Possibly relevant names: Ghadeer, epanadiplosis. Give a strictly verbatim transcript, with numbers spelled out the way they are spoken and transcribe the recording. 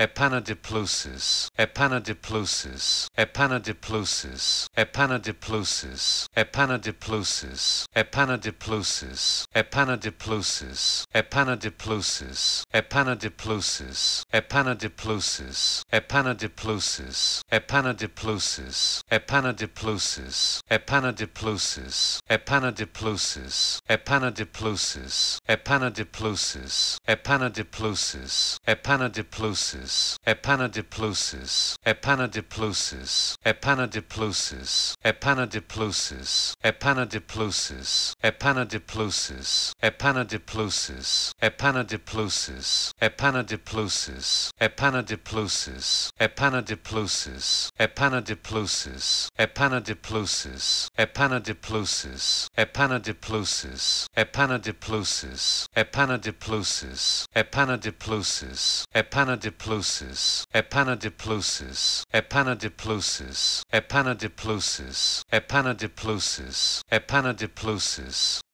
epanadiplosis, epanadiplosis, epanadiplosis, epanadiplosis, epanadiplosis, epanadiplosis, epanadiplosis, epanadiplosis, epanadiplosis, epanadiplosis, epanadiplosis, epanadiplosis, epanadiplosis, epanadiplosis, epanadiplosis, epanadiplosis, epanadiplosis, epanadiplosis, epanadiplosis, epanadiplosis, epanadiplosis, epanadiplosis, epanadiplosis, epanadiplosis, epanadiplosis, epanadiplosis, epanadiplosis, epanadiplosis, epanadiplosis, epanadiplosis, epanadiplosis, epanadiplosis, epanadiplosis, epanadiplosis, epanadiplosis, epanadiplosis, epanadiplosis, epanadiplosis, epanadiplosis, epanadiplosis, epanadiplosis, epanadiplosis, epanadiplosis, epanadiplosis,